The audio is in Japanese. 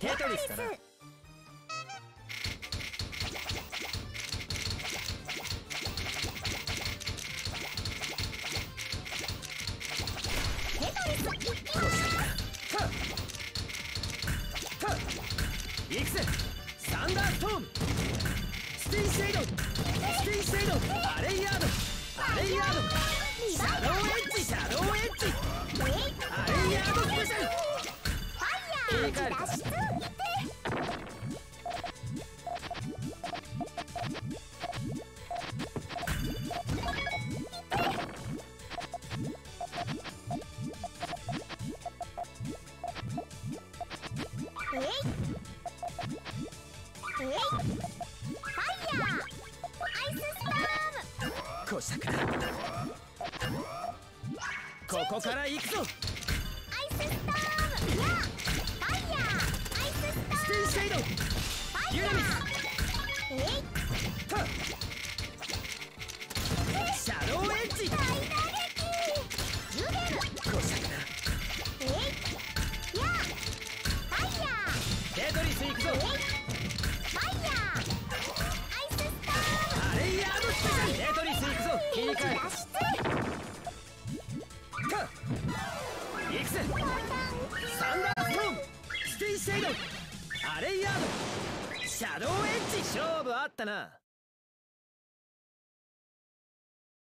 テトリスから行くぜ。サンダーストーム、スティンシェイド、スティンシェイド、アレイヤード、アレイヤード、シャドウエッジ、シャドウエッジ、アレイヤードスペシャル、ファイヤー脱出。ここから行くぞ。アイスストーム、やファイヤー、アイスストーム、スティンシェイド、ファイヤー、シャドウエッジ、大打撃、ユゲル、こしゃくな、やファイヤー、テトリス行くぞ、ファイヤー、アイスストーム、アレイヤードスペシャル、テトリス行くぞ、切り替えシャドウエッジ、勝負あったな。